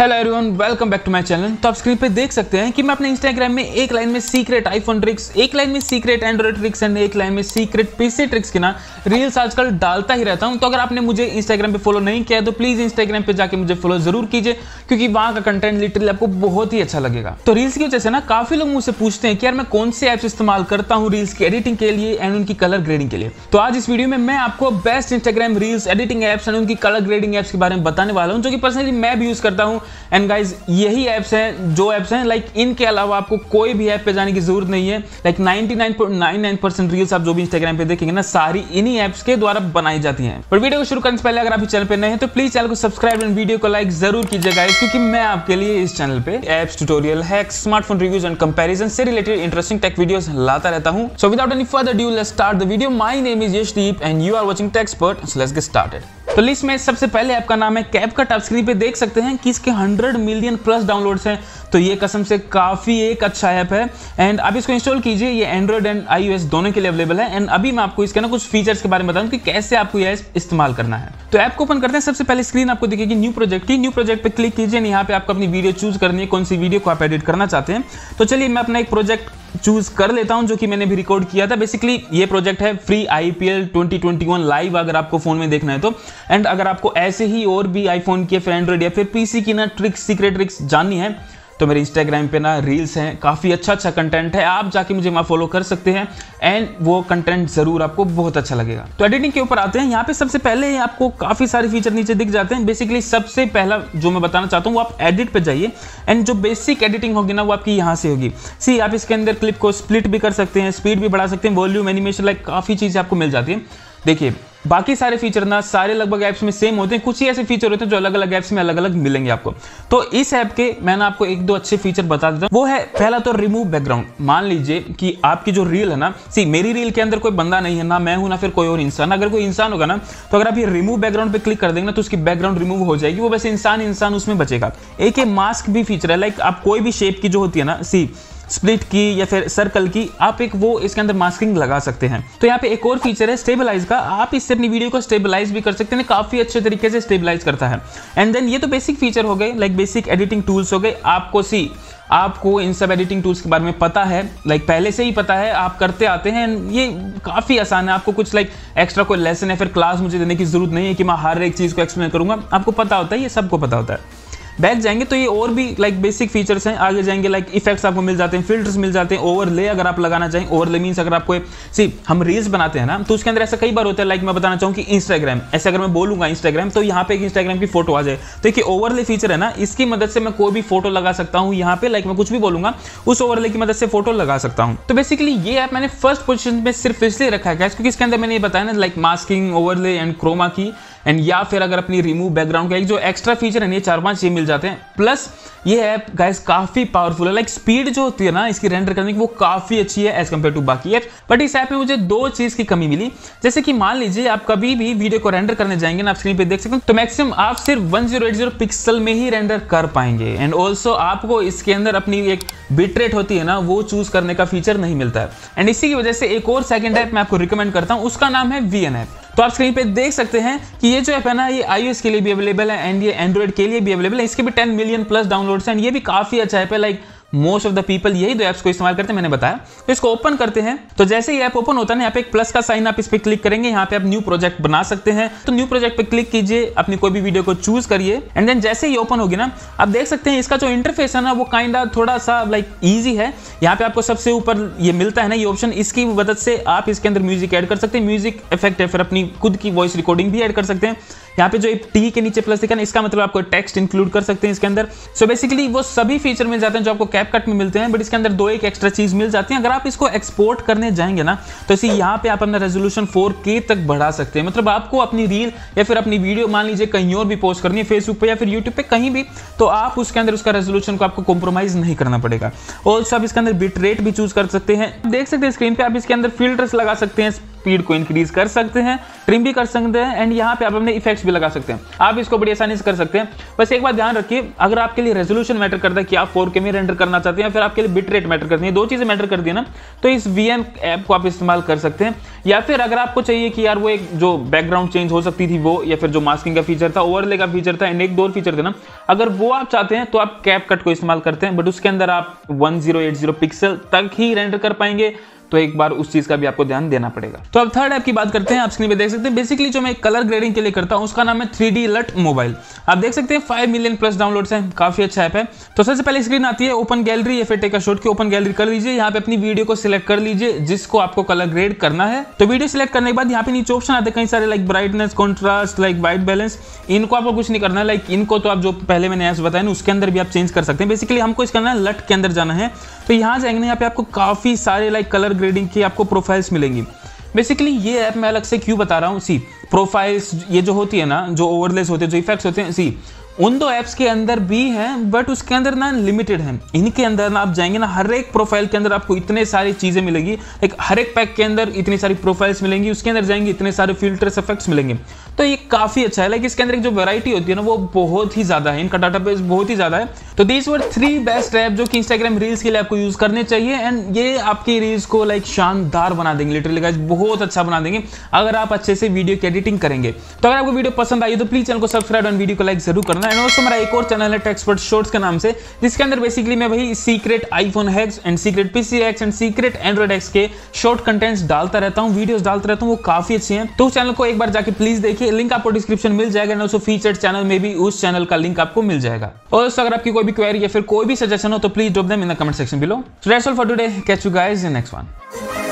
Hello everyone, welcome back to my channel. तो आप screen पे देख सकते हैं कि मैं अपने इंस्टाग्राम में एक लाइन में सीक्रेट आईफोन ट्रिक्स, एक लाइन में सीक्रेट एंड्रॉइड ट्रिक्स एंड एक लाइन में सीक्रेट पीसी ट्रिक्स के ना रील्स आजकल डालता ही रहता हूं। तो अगर आपने मुझे इंस्टाग्राम पे फॉलो नहीं किया है तो प्लीज इंस्टाग्राम पे जाके मुझे फॉलो जरूर कीजिए, क्योंकि वहां का कंटेंट लिटरली आपको बहुत ही अच्छा लगेगा। तो रील्स की वजह से ना काफी लोग मुझसे पूछते हैं कि यार मैं कौन से ऐप्स इस्तेमाल करता हूँ रील्स की एडिटिंग के लिए एंड उनकी कलर ग्रेडिंग के लिए। तो आज इस वीडियो में मैं आपको best Instagram reels editing apps and उनकी कलर ग्रेडिंग एप्स के बारे में बताने वाला हूँ, जो कि पर्सनली मैं भी यूज करता हूँ। एंड गाइज यही ऐप्स हैं जो ऐप्स हैं लाइक इनके अलावा आपको कोई भी ऐप पे जाने की जरूरत नहीं है। लाइक 99.99% रील्स आप जो भी इंस्टाग्राम पे देखेंगे ना सारी इन्हीं ऐप्स के द्वारा बनाई जाती हैं। पर वीडियो को शुरू करने से पहले अगर आप इस चैनल पे नए हैं तो प्लीज चैनल को सब्सक्राइब एंड वीडियो को लाइक जरूर कीजिए गाइज, क्योंकि मैं आपके लिए इस चैनल पे apps, tutorial, hacks, smartphone reviews and comparison से रिलेटेड इंटरेस्टिंग टेक वीडियोस लाता रहता हूं। So without any further due let's start the video. My name is Yashdeep and you are watching Techspert, so let's get started. तो list में सबसे पहले आपका नाम है कैपकट। आप स्क्रीन पे देख सकते हैं कि इसके 100 मिलियन प्लस डाउनलोड्स हैं, तो ये कसम से काफ़ी एक अच्छा ऐप है एंड आप इसको इंस्टॉल कीजिए। ये एंड्रॉइड एंड iOS दोनों के लिए अवेलेबल है एंड अभी मैं आपको इसके ना कुछ फीचर्स के बारे में बताऊं कि कैसे आपको ये इस्तेमाल करना है। तो ऐप को ओपन करते हैं, सबसे पहले स्क्रीन आपको दिखेगी न्यू प्रोजेक्ट की। न्यू प्रोजेक्ट पर क्लिक कीजिए, यहाँ पे आपको अपनी वीडियो चूज करनी है, कौन सी वीडियो को आप एडिट करना चाहते हैं। तो चलिए मैं अपना एक प्रोजेक्ट चूज कर लेता हूं जो कि मैंने भी रिकॉर्ड किया था। बेसिकली ये प्रोजेक्ट है फ्री आईपीएल 2021 लाइव, अगर आपको फोन में देखना है तो। एंड अगर आपको ऐसे ही और भी आईफोन की या फिर एंड्रॉइड या फिर पीसी की ना ट्रिक्स, सीक्रेट ट्रिक्स जाननी है तो मेरे इंस्टाग्राम पे ना रील्स हैं, काफ़ी अच्छा अच्छा कंटेंट है, आप जाके मुझे वहाँ फॉलो कर सकते हैं एंड वो कंटेंट ज़रूर आपको बहुत अच्छा लगेगा। तो एडिटिंग के ऊपर आते हैं। यहाँ पे सबसे पहले आपको काफ़ी सारे फीचर नीचे दिख जाते हैं। बेसिकली सबसे पहला जो मैं बताना चाहता हूँ वो आप एडिट पे जाइए एंड जो बेसिक एडिटिंग होगी ना वो आपकी यहाँ से होगी। सी आप इसके अंदर क्लिप को स्प्लिट भी कर सकते हैं, स्पीड भी बढ़ा सकते हैं, वॉल्यूम, एनिमेशन, लाइक काफ़ी चीज़ें आपको मिल जाती है। देखिए बाकी सारे फीचर ना सारे लगभग ऐप्स में सेम होते हैं, कुछ ही ऐसे फीचर होते हैं जो अलग अलग ऐप्स में अलग अलग मिलेंगे आपको। तो इस ऐप के मैं ना आपको एक दो अच्छे फीचर बता देता हूँ। वो है पहला तो रिमूव बैकग्राउंड। मान लीजिए कि आपकी जो रील है ना, सी मेरी रील के अंदर कोई बंदा नहीं है, ना मैं हूँ ना फिर कोई और इंसान। अगर कोई इंसान होगा ना तो अगर आप ये रिमूव बैकग्राउंड पर क्लिक कर देंगे ना तो उसकी बैकग्राउंड रिमूव हो जाएगी, वो वैसे इंसान इंसान उसमें बचेगा। एक ये मास्क भी फीचर है, लाइक आप कोई भी शेप की जो होती है ना, सी स्प्लिट की या फिर सर्कल की, आप एक वो इसके अंदर मास्किंग लगा सकते हैं। तो यहाँ पे एक और फीचर है स्टेबलाइज का, आप इससे अपनी वीडियो को स्टेबलाइज भी कर सकते हैं, काफ़ी अच्छे तरीके से स्टेबलाइज करता है। एंड देन ये तो बेसिक फीचर हो गए, लाइक बेसिक एडिटिंग टूल्स हो गए। आपको इन सब एडिटिंग टूल्स के बारे में पता है, लाइक पहले से ही पता है, आप करते आते हैं, ये काफ़ी आसान है। आपको कुछ लाइक एक्स्ट्रा कोई लेसन या फिर क्लास मुझे देने की जरूरत नहीं है कि मैं हर एक चीज़ को एक्सप्लेन करूँगा, आपको पता होता है, ये सबको पता होता है। बैक जाएंगे तो ये और भी लाइक बेसिक फीचर्स हैं। आगे जाएंगे लाइक इफेक्ट्स आपको मिल जाते हैं, फिल्टर्स मिल जाते हैं, ओवरले अगर आप लगाना चाहें। ओवरले मीन्स अगर आपको सी हम रील्स बनाते हैं ना तो उसके अंदर ऐसा कई बार होता है, लाइक मैं बताना चाहूँ कि इंस्टाग्राम, ऐसे अगर मैं बोलूँगा इंस्टाग्राम तो यहाँ पे एक इंस्टाग्राम की फोटो आ जाए, तो देखिए ओवरले फीचर है ना, इसकी मदद से मैं कोई भी फोटो लगा सकता हूँ यहाँ पे। लाइक मैं कुछ भी बोलूँगा उस ओवरले की मदद से फोटो लगा सकता हूँ। तो बेसिकली ये ऐप मैंने फर्स्ट पोजिशन में सिर्फ इसलिए रखा है क्योंकि इसके अंदर मैंने ये बताया ना like masking, overlay and chroma key and या फिर अगर अपनी रिमूव बैकग्राउंड का एक जो एक्स्ट्रा फीचर है ये 4-5 ये मिल जाते हैं। प्लस ये ऐप गाइस काफ़ी पावरफुल है, लाइक स्पीड जो होती है ना इसकी रेंडर करने की वो काफ़ी अच्छी है एज कम्पेयर टू बाकी ऐप। बट इस ऐप में मुझे दो चीज़ की कमी मिली, जैसे कि मान लीजिए आप कभी भी वीडियो को रेंडर करने जाएंगे ना, आप स्क्रीन पे देख सकते हैं, तो मैक्सिमम आप सिर्फ 1080 पिक्सल में ही रेंडर कर पाएंगे। एंड ऑल्सो आपको इसके अंदर अपनी एक बिटरेट होती है ना वो चूज करने का फीचर नहीं मिलता है। एंड इसी की वजह से एक और सेकेंड ऐप मैं आपको रिकमेंड करता हूँ, उसका नाम है वीएन ऐप। तो आप स्क्रीन पे देख सकते हैं कि ये जो ऐप है ना ये iOS के लिए भी अवेलेबल है एंड ये एंड्रॉइड के लिए भी अवेलेबल है। इसके भी 10 मिलियन प्लस डाउनलोड्स हैं, ये भी काफ़ी अच्छा ऐप है, like most of the people यही दो ऐप्स को इस्तेमाल करते हैं, मैंने बताया। तो इसको ओपन करते हैं, तो जैसे ही ऐप ओपन होता है ना यहाँ पे एक प्लस का साइन, आप इस पर क्लिक करेंगे, यहाँ पे आप न्यू प्रोजेक्ट बना सकते हैं। तो न्यू प्रोजेक्ट पे क्लिक कीजिए, अपनी कोई भी वीडियो को चूज करिए एंड देन जैसे ही ओपन होगी ना आप देख सकते हैं इसका जो इंटरफेस है ना वो काइंड ऑफ थोड़ा सा लाइक ईजी है। यहाँ पे आपको सबसे ऊपर ये मिलता है ना ये ऑप्शन, इसकी मदद से आप इसके अंदर म्यूजिक ऐड कर सकते हैं, म्यूजिक इफेक्ट है, फिर अपनी खुद की वॉइस रिकॉर्डिंग भी ऐड कर सकते हैं। यहाँ पे जो टी के नीचे प्लस दिखा ना इसका मतलब आपको टेक्स्ट इंक्लूड कर सकते हैं इसके अंदर। सो बेसिकली वो सभी फीचर मिल जाते हैं जो आपको कैपकट में मिलते हैं, बट इसके अंदर दो एक एक्स्ट्रा चीज मिल जाती है। अगर आप इसको एक्सपोर्ट करने जाएंगे ना तो इसी यहाँ पे आप अपना रेजोल्यूशन 4K तक बढ़ा सकते हैं, मतलब आपको अपनी रील या फिर अपनी वीडियो मान लीजिए कहीं और भी पोस्ट करनी है, फेसबुक पर या फिर यूट्यूब पर कहीं भी, तो आप उसके अंदर उसका रेजोल्यूशन को आपको कॉम्प्रोमाइज नहीं करना पड़ेगा। ऑल्सो आप इसके अंदर बिट रेट भी चूज कर सकते हैं, देख सकते हैं स्क्रीन पर। आप इसके अंदर फिल्टर्स लगा सकते हैं, स्पीड को इंक्रीज कर सकते हैं, ट्रिम भी कर सकते हैं एंड यहाँ पे आप अपने इफेक्ट्स भी लगा सकते हैं। आप इसको बड़ी आसानी से कर सकते हैं। बस एक बात ध्यान रखिए, अगर आपके लिए रेजोल्यूशन मैटर करता है कि आप 4K में रेंडर करना चाहते हैं या फिर आपके लिए बिट रेट मैटर करती है, दो चीज़ें मैटर करती है ना, तो इस वीएन ऐप को आप इस्तेमाल कर सकते हैं। या फिर अगर आपको चाहिए कि यार वो एक जो बैकग्राउंड चेंज हो सकती थी वो, या फिर जो मास्किंग का फीचर था, ओवरले का फीचर था एंड एक दो फीचर थे ना, अगर वो आप चाहते हैं तो आप CapCut को इस्तेमाल करते हैं, बट उसके अंदर आप 1080 पिक्सल तक ही रेंडर कर पाएंगे। तो एक बार उस चीज का भी आपको ध्यान देना पड़ेगा। तो अब थर्ड ऐप की बात करते हैं। आप स्क्रीन पे देख सकते हैं, बेसिकली जो मैं कलर ग्रेडिंग के लिए करता हूं उसका नाम है 3D LUT Mobile। आप देख सकते हैं 5 मिलियन+ डाउनलोड्स हैं, काफी अच्छा ऐप है। तो सबसे पहले स्क्रीन आती है ओपन गैलरी या फिर टेक अ शॉट की ओपन गैलरी कर लीजिए। यहाँ पे अपनी वीडियो को सिलेक्ट कर लीजिए जिसको आपको कलर ग्रेड करना है। तो वीडियो सिलेक्ट करने के बाद यहाँ पे नीचे ऑप्शन आते हैं कई सारे, like brightness, contrast, like white balance. इनको आपको कुछ नहीं करना है, लाइक इनको तो आप जो पहले मैंने ऐप बताया ना उसके अंदर भी आप चेंज कर सकते हैं। बेसिकली हमको इसका ना LUT के अंदर जाना है। तो यहाँ जाएंगे, यहाँ पे आपको काफी सारे लाइक कलर ग्रेडिंग की आपको प्रोफाइल्स मिलेंगी। बेसिकली ये ऐप मैं अलग से क्यों बता रहा हूँ, सी प्रोफाइल्स ये जो होती है ना, जो ओवरलेस होते हैं, जो इफेक्ट्स होते हैं, सी उन दो ऐप्स के अंदर भी हैं बट उसके अंदर ना लिमिटेड हैं। इनके अंदर ना आप जाएंगे ना, हर एक प्रोफाइल के अंदर आपको इतने सारी चीज़ें मिलेंगी, एक हर एक पैक के अंदर इतनी सारी प्रोफाइल्स मिलेंगी, उसके अंदर जाएंगे इतने सारे फिल्टर्स, इफेक्ट्स मिलेंगे। तो ये काफ़ी अच्छा है, लाइक इसके अंदर एक जो वैरायटी होती है ना वो बहुत ही ज़्यादा है, इनका डाटा बेस बहुत ही ज़्यादा है। तो दिस वर 3 बेस्ट ऐप जो कि इंस्टाग्राम रील्स के लिए आपको यूज़ करने चाहिए एंड ये आपकी रील्स को लाइक शानदार बना देंगे, लिटरली गाइस बहुत अच्छा बना देंगे अगर आप अच्छे से वीडियो की एडिटिंग करेंगे। तो अगर आपको वीडियो पसंद आई तो प्लीज़ चैनल को सब्सक्राइब और वीडियो को लाइक जरूर करना। एंड दोस्तों मेरा एक और चैनल है टेक्सपर्ट शॉर्ट्स के नाम से, जिसके अंदर बेसिकली मैं भाई secret iPhone hacks and secret PC hacks and secret Android hacks के शॉर्ट कंटेंट्स डालता रहता हूँ, वीडियोस डालता रहता हूँ, वो काफी अच्छे हैं। तो चैनल को एक बार जाके प्लीज देखिए, लिंक आपको डिस्क्रिप्शन मिल जाएगा एंड दोस्तों फीचर्ड चैनल में भी उस चैनल का लिंक आपको मिल जाएगा। और दोस्तों अगर आपकी कोई भी क्वेरी या फिर कोई भी सजेशन हो तो please drop them in the comment section below. So that's all for today, catch you guys in next one.